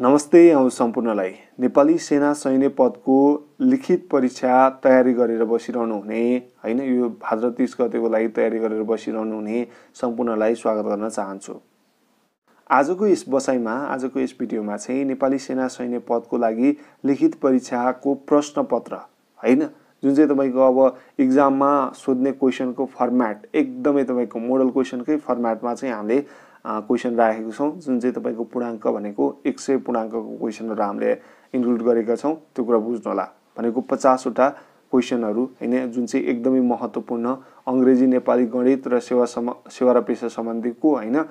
नमस्ते आउँ सम्पूर्णलाई नेपाली सेना सैन्य पदको लिखित परीक्षा तयारी गरेर बसिरहनु हुने हैन यो भाद्र 30 गतेको लागि तयारी गरेर बसिरहनु हुने सम्पूर्णलाई स्वागत गर्न चाहन्छु। आजको यस बसाइमा आजको यस भिडियोमा चाहिँ नेपाली सेना सैन्य पदको लागि लिखित परीक्षाको प्रश्नपत्र हैन जुन चाहिँ तपाईको अब एक्जाममा सोध्ने क्वेशनको फर्म्याट एकदमै तपाईको मोडल क्वेशनकै फर्म्याटमा चाहिँ हामीले क्वेशन राखेको छौ जुन चाहिँ तपाईको पूर्णांक भनेको 100 पूर्णांकको क्वेशनहरु हामीले इन्क्लुड गरेका छौ त्यो कुरा बुझ्नु होला भनेको 50 वटा क्वेशनहरु हैन जुन चाहिँ एकदमै महत्त्वपूर्ण अंग्रेजी नेपाली गणित र सेवा र पेशा सम्बन्धीको हैन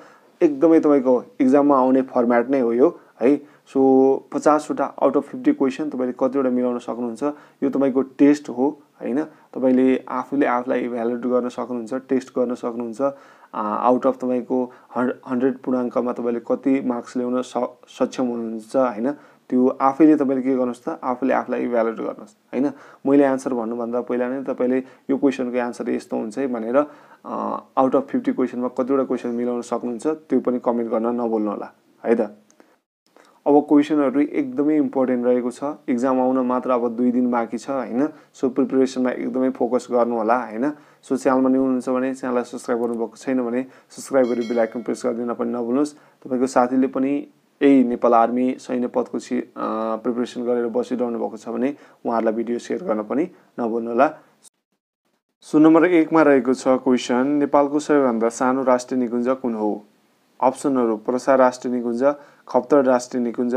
एकदमै तपाईको एक्जाममा आउने फर्म्याट नै हो यो है। सो 50 वटा आउट अफ 50 क्वेशन तपाईले कति वटा मिलाउन सक्नुहुन्छ यो तपाईको टेस्ट हो हैन तपाईले आफूले आफलाई इभ्यालुएट गर्न सक्नुहुन्छ टेस्ट गर्न सक्नुहुन्छ आउट अफ तपाईको 100 पूर्णांकमा तपाईले कति मार्क्स ल्याउन सक्षम हुनुहुन्छ हैन त्यो आफैले तपाईले के गर्नुस् त आफूले आफलाई इभ्यालुएट गर्नुस् हैन। मैले आन्सर भन्नु भन्दा पहिला नै तपाईले यो क्वेशनको आन्सर यस्तो हुन्छ भनेर आउट अफ 50 क्वेशनमा कति वटा क्वेशन मिलाउन सक्नुहुन्छ त्यो पनि कमेन्ट गर्न नभुल्नु होला है त। अब क्वेशनहरु एकदमै इम्पोर्टेन्ट रहेको छ एक्जाम आउन मात्र अब 2 दिन बाँकी छ हैन सो प्रिपरेसनमा एकदमै फोकस गर्नु होला हैन। सो च्यानलमा न्यू हुनुहुन्छ भने च्यानललाई सब्स्क्राइब गर्नु भएको छैन भने सब्स्क्राइब गरी बेल आइकन प्रेस गरिदिन पनि नभुल्नुस्। तपाईको साथीले पनि यही नेपाल आर्मी सैन्य पदको प्रिपरेसन गरेर बसिरहनु भएको छ भने उहाँहरुलाई भिडियो शेयर गर्न पनि नभुल्नु होला। सो नम्बर 1 मा रहेको छ क्वेशन नेपालको सबैभन्दा सानो राष्ट्रिय निकुञ्ज कुन हो। अप्सनहरु प्रसा राष्ट्रिय निकुञ्ज खप्तर राष्ट्रिय निकुञ्ज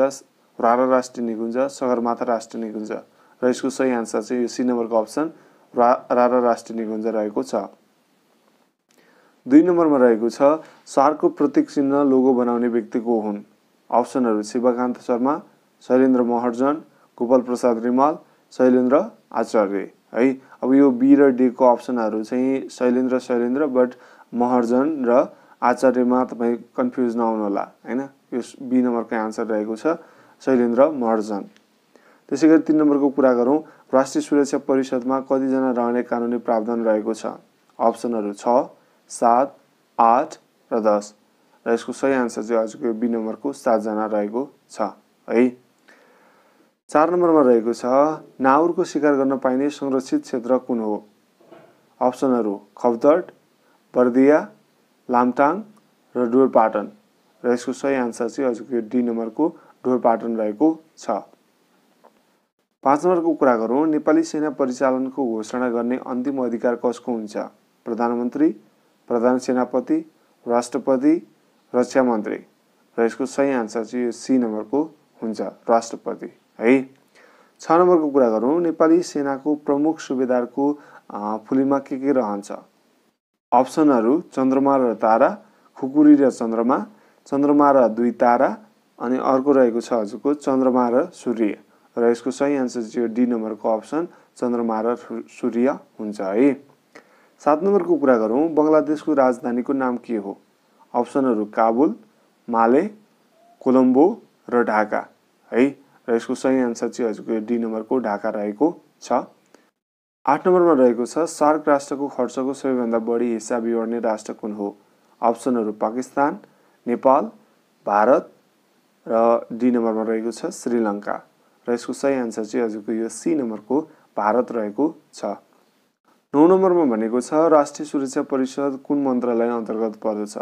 रारा राष्ट्रिय निकुञ्ज सगरमाथा राष्ट्रिय निकुञ्ज र यसको सही आन्सर चाहिँ यो सी नम्बरको अप्सन रारा राष्ट्रिय निकुञ्ज रहेको छ। 2 नम्बरमा रहेको छ सारको प्रतीक चिन्ह लोगो बनाउने व्यक्ति को हुन्। अप्सनहरु शिवकान्त शर्मा शैलेन्द्र महर्जन गोपाल प्रसाद रिमाल शैलेन्द्र आचार्य है। अब यो बी र डी को अप्सनहरु चाहिँ शैलेन्द्र बट महर्जन र आचार्यमा तपाई कन्फ्युज नहुनु होला हैन यो बी नम्बरको आन्सर रहेको छ शैलेन्द्र महर्जन। त्यसैगरी 3 नम्बरको कुरा गरौं राष्ट्रिय सुरक्षा परिषदमा कति जना रहने कानूनी प्रावधान रहेको छ। अप्सनहरु 6 7 8 र 10 र यसको सही आन्सर चाहिँ आजको बी नम्बरको 7 जना रहेको छ है। 4 नम्बरमा रहेको छ नाउरको शिकार गर्न पाइने संरक्षित क्षेत्र कुन हो। अप्सनहरु खपदड बर्दिया लामटाङ र डोरपाटन र यसको सही आन्सर चाहिँ हजुरको यो डी नम्बरको डोरपाटन रहेको छ। 5 नम्बरको कुरा गरौं नेपाली सेना परिचालनको घोषणा गर्ने अन्तिम अधिकार कसको हुन्छ। प्रधानमन्त्री प्रधान सेनापति राष्ट्रपति रक्षा मन्त्री र यसको सही आन्सर चाहिँ यो सी नम्बरको हुन्छ राष्ट्रपति है। 6 नम्बरको कुरा गरौं नेपाली सेनाको प्रमुख सुबेदारको फुलीमा के रहन्छ। अप्सनहरु चन्द्रमा र तारा खुकुरी र चन्द्रमा र 2 तारा अनि अर्को रहेको छ हजुरको चन्द्रमा र सूर्य र यसको सही आन्सर चाहिँ डी नम्बरको अप्सन चन्द्रमा र सूर्य हुन्छ है। 7 नम्बरको कुरा गरौं बंगलादेशको राजधानीको नाम के हो। अप्सनहरु काबुल माले कोलम्बो र ढाका है र यसको सही आन्सर चाहिँ हजुरको डी नम्बरको ढाका रहेको छ। 8 नम्बरमा रहेको छ सार्क राष्ट्रको खर्चको सबैभन्दा बढी हिस्सा बिहोर्ने राष्ट्र कुन हो। अप्सनहरु पाकिस्तान नेपाल भारत र डी नम्बरमा रहेको छ श्रीलङ्का र यसको सही आन्सर चाहिँ हजुरको यो सी नम्बरको भारत रहेको छ। 9 नम्बरमा भनेको छ राष्ट्रिय सुरक्षा परिषद कुन मन्त्रालय अन्तर्गत पर्दछ।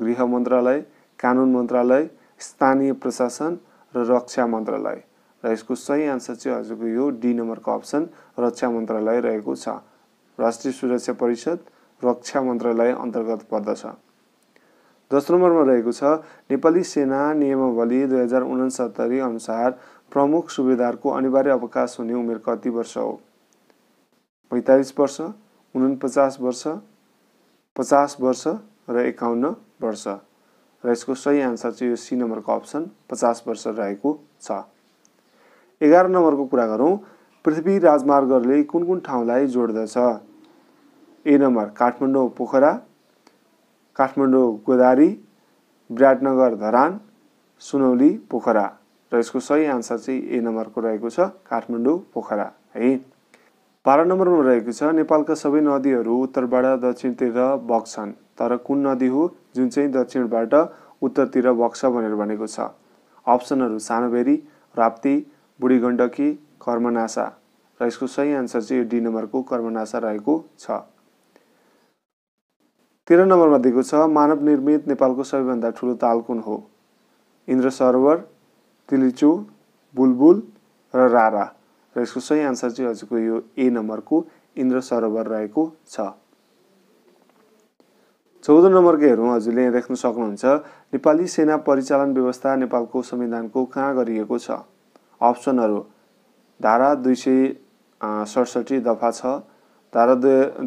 गृह मन्त्रालय कानून मन्त्रालय स्थानीय प्रशासन र रक्षा मन्त्रालय र यसको सही आन्सर चाहिँ हजुरको यो डी नम्बरको अप्सन रक्षा मन्त्रालय रहेको छ। राष्ट्रिय सुरक्षा परिषद रक्षा मन्त्रालय अन्तर्गत पर्दछ। 10 नम्बरमा रहेको छ नेपाली सेना नियमावली 2069 अनुसार प्रमुख सुबेदारको अनिवार्य अवकाश हुने उमेर कति वर्ष हो। 45 वर्ष 49 वर्ष 50 वर्ष र 51 वर्ष र यसको सही आन्सर चाहिँ यो सी नम्बरको अप्सन 50 वर्ष रहेको छ। 11 नम्बरको कुरा गरौं पृथ्वी राजमार्गले कुन-कुन ठाउँलाई जोड्दछ। ए नम्बर काठमाडौँ पोखरा काठमाडौँ गोदारी विराटनगर धरान सुनौली पोखरा र यसको सही आन्सर चाहिँ ए नम्बरको रहेको छ काठमाडौँ पोखरा है। 12 नम्बरमा रहेको छ नेपालका सबै नदीहरू उत्तरबाट दक्षिणतिर बग्छन् तर कुन नदी हो जुन चाहिँ दक्षिणबाट उत्तरतिर बग्छ भनेर भनेको छ। अप्सनहरु सानोबेरी, राप्ती, बुढी गण्डकी, कर्मनाशा र यसको सही आन्सर चाहिँ डी नम्बरको कर्मनाशा रहेको छ। 13 नम्बरमा दिएको छ मानव निर्मित नेपालको सबैभन्दा ठूलो ताल कुन हो? इन्द्र सरोवर, तिलिचो, बुलबुल र रारा र यसको सही आन्सर चाहिँ हजुरको यो ए नम्बरको इन्द्र सरोवर रहेको छ। 14 नम्बरको हेरौँ हजुरले यहाँ देख्न सक्नुहुन्छ नेपाली सेना परिचालन व्यवस्था नेपालको संविधानको कहाँ गरिएको छ? अप्सनहरु धारा 267 दफा 6, धारा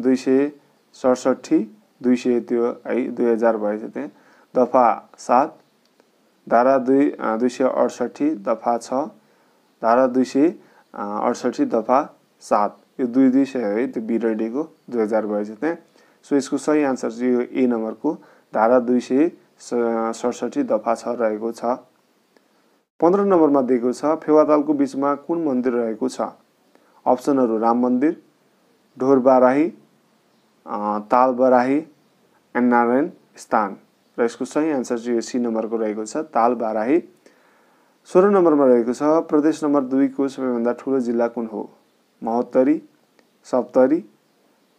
267 2000 भएछ त्यहाँ दफा 7, धारा 268 दफा 6, धारा 268 दफा 7 यो 200 है त्यो बिरडी को 2000 भएछ त्यहाँ। सो यसको सही आन्सर चाहिँ यो ए नम्बरको धारा 267 दफा 6 रहेको छ। 15 नम्बरमा दिएको छ फेवातालको बीचमा कुन मन्दिर रहेको छ? अप्सनहरु राम मन्दिर, ढोरबाराही, तालबाराही, नारायण स्थान र यसको सही आन्सर चाहिँ यो सी नम्बरको रहेको छ तालबाराही। 16 नम्बरमा रहेको छ प्रदेश नम्बर 2 को सबैभन्दा ठूलो जिल्ला कुन हो? महोत्तरी, सप्तरी,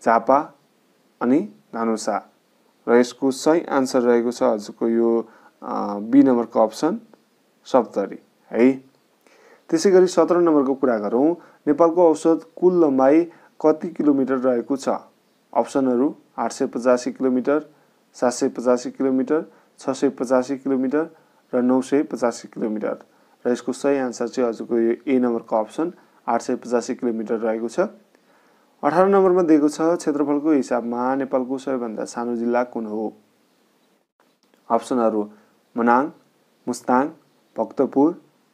झापा अनि धनुषा र यसको सही आन्सर रहेको छ हजुरको यो बी नम्बरको अप्सन सप्तरी है। त्यसैगरी 17 नम्बरको कुरा गरौँ नेपालको औसत कुल लम्बाई कति किलोमिटर रहेको छ? अप्सनहरु 885 किलोमिटर, 785 किलोमिटर, 685 किलोमिटर र 985 किलोमिटर र यसको सही आन्सर चाहिँ हजुरको यो ए नम्बरको अप्सन 885 किलोमिटर रहेको छ। 18 नम्बरमा दिएको छ क्षेत्रफलको हिसाबमा नेपालको सबैभन्दा सानो जिल्ला कुन हो? अप्सनहरु मनाङ, मुस्ताङ, भक्तपुर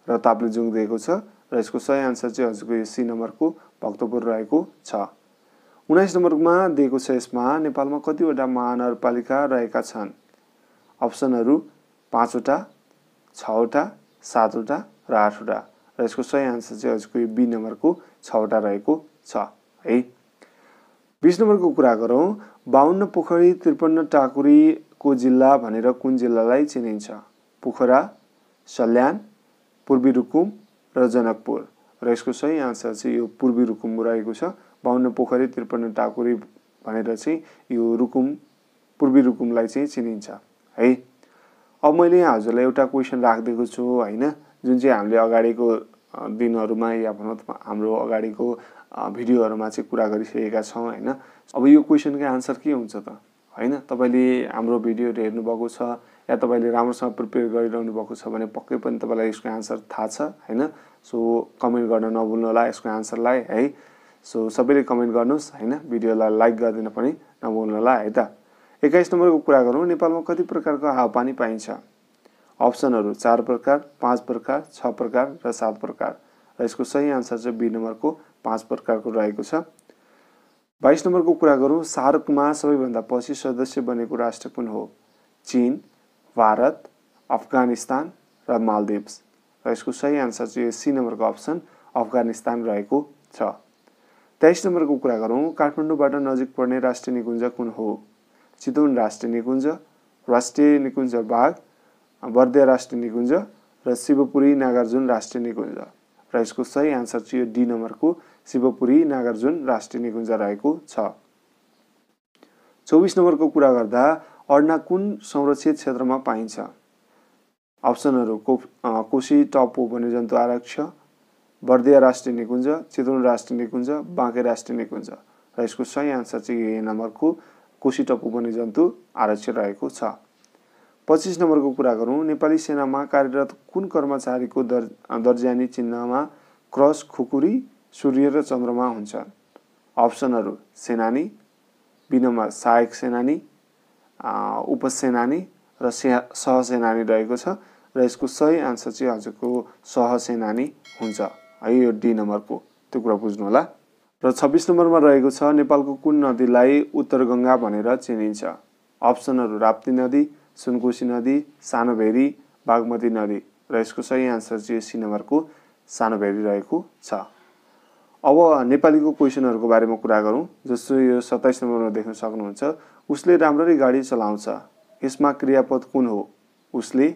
र ताप्लेजुङ दिएको छ र यसको सही आन्सर चाहिँ हजुरको यो सी नम्बरको भक्तपुर रहेको छ। 19 नम्बरमा दिएको छ यसमा नेपालमा कतिवटा महानगरपालिका रहेका छन्? अप्सनहरु 5 वटा, 6 वटा, 7 वटा र 8 वटा र यसको सही आन्सर चाहिँ हजुरको यो बी नम्बरको 6 वटा रहेको छ है। 20 नम्बरको कुरा गरौँ 52 पोखरी, 53 टाकुरी को जिल्ला भनेर कुन जिल्लालाई चिनिन्छ? पोखरा, सल्यान, पूर्वी रुकुम र जनकपुर र यसको सही आन्सर चाहिँ यो पूर्वी रुकुम रहेको छ। 52 पोखरी, 53 टाकुरी भनेर चाहिँ यो रुकुम पूर्वी रुकुमलाई चाहिँ चिनिन्छ है। अब मैले हजुरलाई एउटा क्वेशन राखिदिएको छु हैन जुन चाहिँ हामीले अगाडिको दिनहरुमा या भनौं हाम्रो अगाडिको भिडियोहरुमा चाहिँ कुरा गरिसकेका छौं हैन। अब यो क्वेशनको आन्सर के हुन्छ त हैन तपाईले हाम्रो भिडियोहरु हेर्नु भएको छ या तपाईले राम्रोसँग प्रिपेयर गरिरहनु भएको छ भने पक्कै पनि तपाईलाई यसको आन्सर थाहा छ हैन। सो कमेन्ट गर्न नभुल्नु होला यसको आन्सरलाई है। सो सबैले कमेन्ट गर्नुस् हैन भिडियोलाई लाइक गर्दिन पनि नभुल्नु होला है त। 21 नम्बरको कुरा गरौँ नेपालमा कति प्रकारको हावापानी पाइन्छ? अप्सनहरु 4 प्रकार, 5 प्रकार, 6 प्रकार र 7 प्रकार र यसको सही आन्सर चाहिँ बी नम्बरको 5 प्रकारको रहेको छ। 22 नम्बरको कुरा गरौँ सार्कमा सबैभन्दा पछि सदस्य बनेको राष्ट्र कुन हो? चीन, भारत, अफगानिस्तान र मालदिप्स र यसको सही आन्सर चाहिँ सी नम्बरको अप्सन अफगानिस्तान रहेको छ। 23 नम्बरको कुरा गरौँ काठमाडौँबाट नजिक पर्ने राष्ट्रिय निकुञ्ज कुन हो? चितवन राष्ट्रिय निकुञ्ज बाघ, बर्दिया राष्ट्रिय निकुञ्ज र शिवपुरी नागार्जुन राष्ट्रिय निकुञ्ज र यसको सही आन्सर चाहिँ यो डी नम्बरको शिवपुरी नागार्जुन राष्ट्रिय निकुञ्ज रहेको छ। 24 नम्बरको कुरा गर्दा अर्ना कुन संरक्षित क्षेत्रमा पाइन्छ? अप्सनहरु कोशी टापु वन्यजन्तु आरक्ष, बर्दिया राष्ट्रिय निकुञ्ज, चितवन राष्ट्रिय निकुञ्ज, बाँके राष्ट्रिय निकुञ्ज र यसको सही आन्सर चाहिँ ए नम्बरको कोशी टापु वन्यजन्तु आरक्ष रहेको छ। 25 नम्बरको कुरा गरौँ नेपाली सेनामा कार्यरत कुन कर्मचारीको दर्जानी चिन्हमा क्रस, खुकुरी, सूर्य र चन्द्रमा हुन्छन्? अप्सनहरु सेनानी, बी नम्बर सहायक सेनानी, उपसेनानी र सहसेनानी रहेको छ र यसको सही आन्सर चाहिँ हजुरको सहसेनानी हुन्छ है यो डी नम्बरको त्यो कुरा बुझ्नु होला। र 26 नम्बरमा रहेको छ नेपालको कुन नदीलाई उत्तरगंगा भनेर चिनिन्छ? अप्सनहरु राप्ती नदी, सुनकोशी नदी, सानोभेरी, बागमती नदी र यसको सही आन्सर चाहिँ सी नम्बरको सानोभेरी रहेको छ। अब नेपालीको क्वेशनहरुको बारेमा कुरा गरौँ जस्तो यो 27 नम्बरमा देख्न सक्नुहुन्छ उसले राम्ररी गाडी चलाउँछ यसमा क्रियापद कुन हो? उसले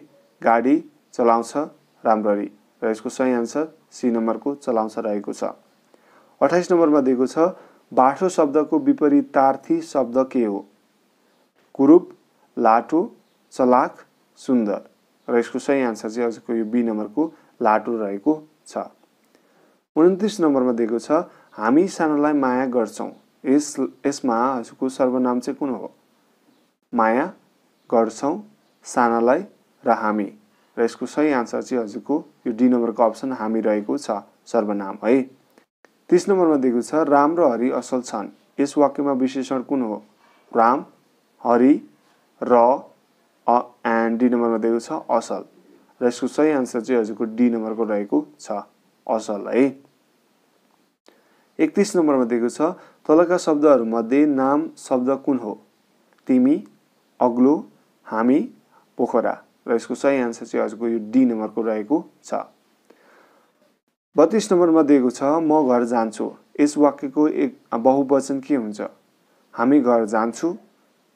गाडी चलाउँछ र राम्ररी र यसको सही आन्सर सी नम्बरको चलाउँछ रहेको छ। 28 नम्बरमा दिएको छ बाठो शब्दको विपरीतार्थी शब्द के हो? कुरूप, लाटो, चलाक, सुन्दर र यसको सही आन्सर चाहिँ हजुरको यो बी नम्बरको लाटो रहेको छ। 29 नम्बरमा दिएको छ हामी सानोलाई माया गर्छौं, यसमा हजुरको सर्वनाम चाहिँ कुन हो? माया गर्छौं, सानालाई र हामी र यसको सही आन्सर चाहिँ हजुरको यो डी नम्बरको अप्सन हामी रहेको छ, सर्वनाम है। 30 नम्बरमा दिएको छ राम र हरि असल छन्, यस वाक्यमा विशेषण कुन हो? राम, हरि र एन्ड डी नम्बरमा दिएको छ असल र यसको सही आन्सर चाहिँ हजुरको डी नम्बरको रहेको छ, असल है। 31 नम्बरमा दिएको छ तलका शब्दहरु मध्ये नाम शब्द कुन हो? तिमी, अग्लो, हामी, पोखरा र यसको सही आन्सर चाहिँ हजुरको यो डी नम्बरको रहेको छ। 32 नम्बरमा दिएको छ म घर जान्छु, यस वाक्यको एक बहुवचन के हुन्छ? हामी घर जान्छु,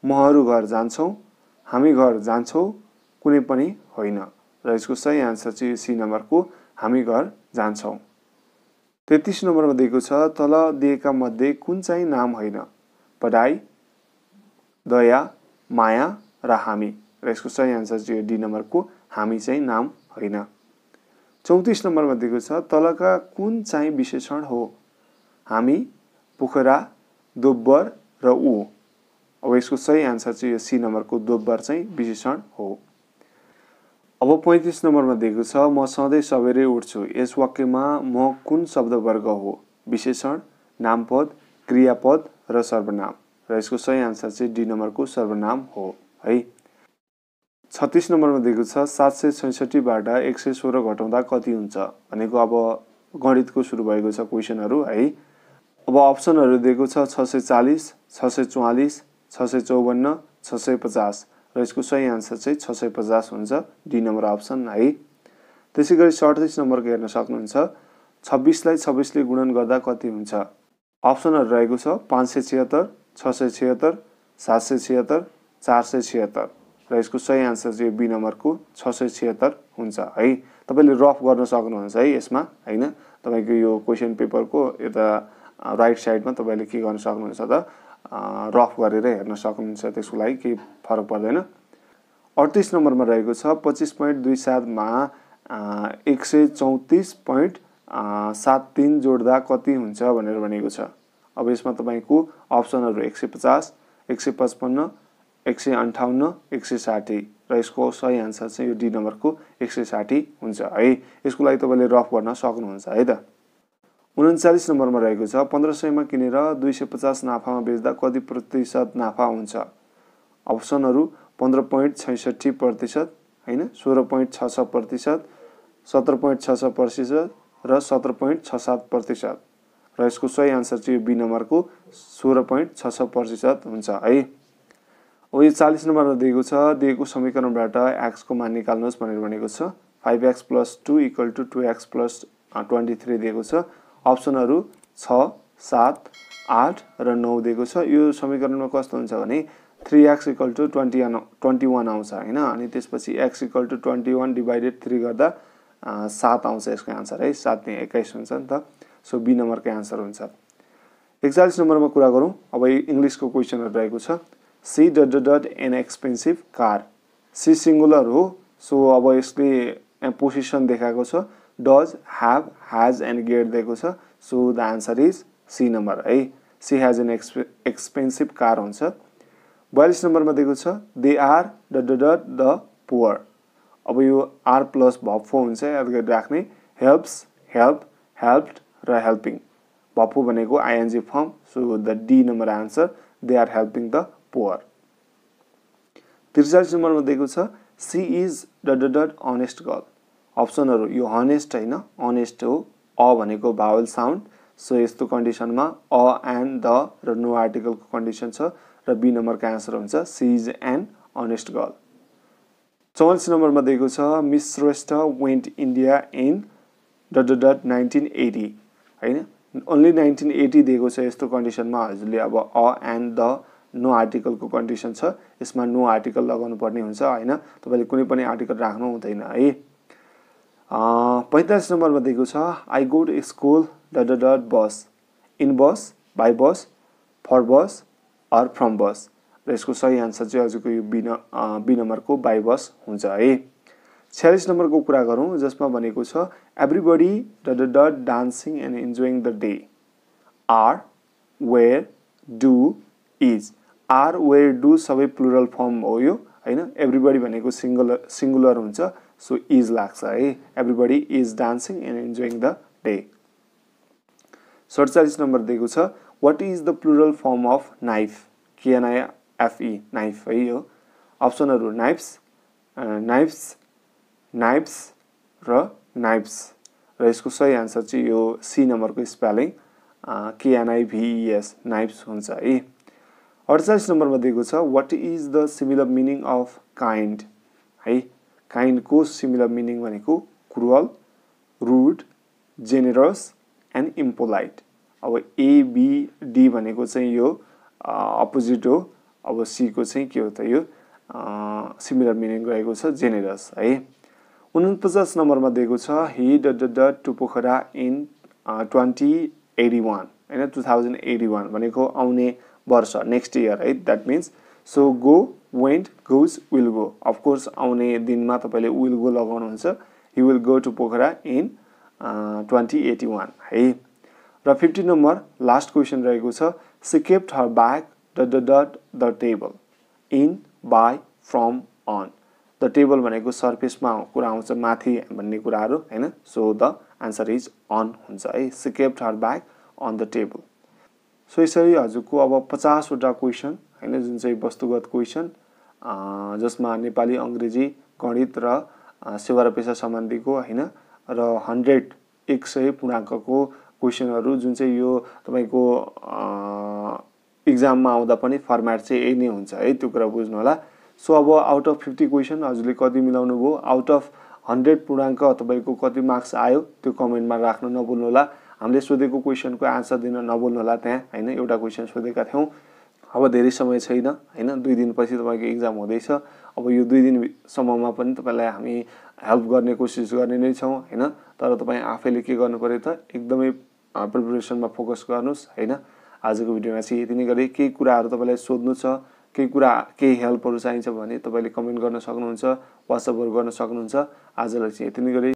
महरु घर जान्छौं, हामी घर जान्छौं, कुनै पनि होइन र यसको सही आन्सर चाहिँ सी नम्बरको हामी घर जान्छौं। 33 नम्बरमा दिएको छ तल दिएका मध्ये कुन चाहिँ नाम होइन? पढाइ, दया, माया र हामी र यसको सही आन्सर चाहिँ डी नम्बरको हामी चाहिँ नाम होइन। 34 नम्बरमा दिएको छ तलका कुन चाहिँ विशेषण हो? हामी, पोखरा, दोब्बर र ऊ। अब यसको सही आन्सर चाहिँ यो सी नम्बरको दोब्बर चाहिँ विशेषण हो। अब 35 नम्बरमा दिएको छ म सधैँ सबेरै उठ्छु, यस वाक्यमा म कुन शब्द वर्ग हो? विशेषण, नामपद, क्रियापद र सर्वनाम र यसको सही आन्सर चाहिँ डी नम्बरको सर्वनाम हो है। 36 नम्बरमा दिएको छ 766 बाट 116 घटाउँदा कति हुन्छ भनेको अब गणितको सुरु भएको छ क्वेशनहरु है। अब अप्सनहरु दिएको छ 640, 644, 654, 650 र यसको सही आन्सर चाहिँ 650 हुन्छ, डी नम्बर अप्सन है। त्यसैगरी 38 नम्बरको हेर्न सक्नुहुन्छ 26 लाई 26 ले गुणन गर्दा कति हुन्छ? अप्सनहरु रहेको छ 576, 676, 776, 476 र यसको सही आन्सर चाहिँ बी नम्बरको 676 हुन्छ है। तपाईले रफ गर्न सक्नुहुन्छ है यसमा, हैन? तपाईको यो क्वेशन पेपरको यता राइट साइडमा तपाईले के गर्न सक्नुहुन्छ त रफ गरेर हेर्न सक्नुहुन्छ, त्यसको लागि केही फरक पर्दैन। 38 नम्बरमा रहेको छ 25.27 मा 134.73 जोड्दा कति हुन्छ भनेर भनेको छ। अब यसमा तपाईको अप्सनहरु 150, 155, 158, 160 र यसको सही आन्सर चाहिँ यो डी नम्बरको 160 हुन्छ है। यसको लागि तपाईले रफ गर्न सक्नुहुन्छ है त। 39 नम्बरमा रहेको छ 1500 मा किनेर 250 नाफामा बेच्दा कति प्रतिशत नाफा हुन्छ? अप्सनहरु 15.66%, हैन, 16.66%, 17.66% र 17.67% र यसको सही आन्सर चाहिँ बी नम्बरको 16.66% हुन्छ है। अब यो 40 नम्बरमा दिएको छ दिएको समीकरणबाट x को मान निकाल्नुहोस् भनेर भनेको छ। 5x + 2 = 2x + 23 दिएको छ। अप्सनहरु 6, 7, 8 र 9 दिएको छ। यो समीकरणमा कस्तो हुन्छ भने 3x = 21 आउँछ, हैन, अनि त्यसपछि x = 21/3 गर्दा 7 आउँछ यसको आन्सर है। 7 ने 21 हुन्छ नि त, सो बी नम्बरको आन्सर हुन्छ। 41 नम्बरमा कुरा गरौँ। अब इंग्लिशको क्वेशनहरु रहेको छ C dot dot dot an expensive car, C singular हो, सो अब यसले पोजिसन देखाएको छ, does, have, has and get दिएको छ, so the answer is C number है। C has an expensive car हुन्छ। 42 नम्बरमा दिएको छ they are dot dot dot the poor, अब यो r plus भप्पो हुन्छ, याद गरी राख्ने, helps, help, helped र helping। भप्पो भनेको ing form, so the d number answer they are helping the poor। 43 नम्बरमा दिएको छ she is dot dot dot honest girl। अप्सनहरु यो honest हैन, honest हो, अ भनेको भावल साउन्ड, सो यस्तो कन्डिसनमा अ एन्ड द र नो आर्टिकलको कन्डिसन छ र बी नम्बरको आन्सर हुन्छ she is an honest girl। 44 नम्बरमा दिएको छ Miss Shrestha went India in dot dot dot 1980, हैन, only 1980 दिएको छ। यस्तो कन्डिसनमा हजुरले अब a and the no article को कन्डिसन छ, यसमा नो आर्टिकल लगाउनु पर्ने हुन्छ, हैन, तपाईले कुनै पनि आर्टिकल राख्नु हुँदैन है। 35 नम्बरमा दिएको छ I go to school bus in bus by bus for bus or from bus र यसको सही आन्सर चाहिँ हजुरको यो बी नम्बरको by bus हुन्छ है 46 नम्बरको कुरा गरौँ जसमा भनेको छ everybody dancing and enjoying the day are where do is are where do सबै प्लुरल फर्म हो यो हैन everybody भनेको सिंगुलर हुन्छ so is लाग्छ है everybody is dancing and enjoying the day 47 number दिएको छ what is the plural form of knife KNIFE knife है यो अप्सनहरु knives र knives र यसको सही आन्सर चाहिँ यो C नम्बरको स्पेलिङ KNIVES knives हुन्छ है 48 नम्बरमा दिएको छ what is the similar meaning of kind है kind को similar meaning भनेको cruel rude generous and impolite अब A B D भनेको चाहिँ यो opposite हो अब C को चाहिँ के हो त यो similar meaning रहेको छ generous है 49 नम्बरमा दिएको छ he to Pokhara in 2081 हैन 2081 भनेको आउने वर्ष next year है that means so go went goes will go of course आउने दिनमा तपाईले will go लगाउनुहुन्छ he will go to Pokhara in 2081 है र 50 नम्बर लास्ट क्वेशन रहेको छ she kept her bag the table in by from on the table भनेको सर्फेसमा कुरा आउँछ माथि भन्ने कुराहरु हैन so the answer is on हुन्छ है she kept her bag on the table so यसरी हजुरको अब 50 वटा क्वेशन हैन जुन चाहिँ वस्तुगत क्वेशन जसमा नेपाली अंग्रेजी गणित र सेवा र पेशा सम्बन्धीको हैन र 100 पूर्णाङ्कको क्वेशनहरु जुन चाहिँ यो तपाईको एग्जाममा आउँदा पनि फर्मेट चाहिँ यही नै हुन्छ है त्यो कुरा बुझ्नु होला सो अब आउट अफ 50 क्वेशन हजुरले कति मिलाउनु भो आउट अफ 100 पूर्णाङ्क तपाईको कति मार्क्स आयो त्यो कमेन्टमा राख्न नभुल्नु होला हामीले सोधेको क्वेशनको आन्सर दिन नभुल्नु होला त्यहाँ हैन एउटा क्वेशन सोधेका थियौ अब धेरै समय छैन हैन 2 दिनपछि तपाईको एग्जाम हुँदैछ अब यो 2 दिन सम्ममा पनि तपाईलाई हामी हेल्प गर्ने कोसिस गर्ने नै छौ हैन तर तपाई आफैले के गर्नु पर्यो त एकदमै प्रिपरेसनमा फोकस गर्नुस् हैन आजको भिडियोमा चाहिँ यति नै गरे के कुराहरु तपाईलाई सोध्नु छ के कुरा के हेल्पहरु चाहिन्छ भने तपाईले कमेन्ट गर्न सक्नुहुन्छ WhatsApp गर्न सक्नुहुन्छ आजलाई चाहिँ यति नै गरे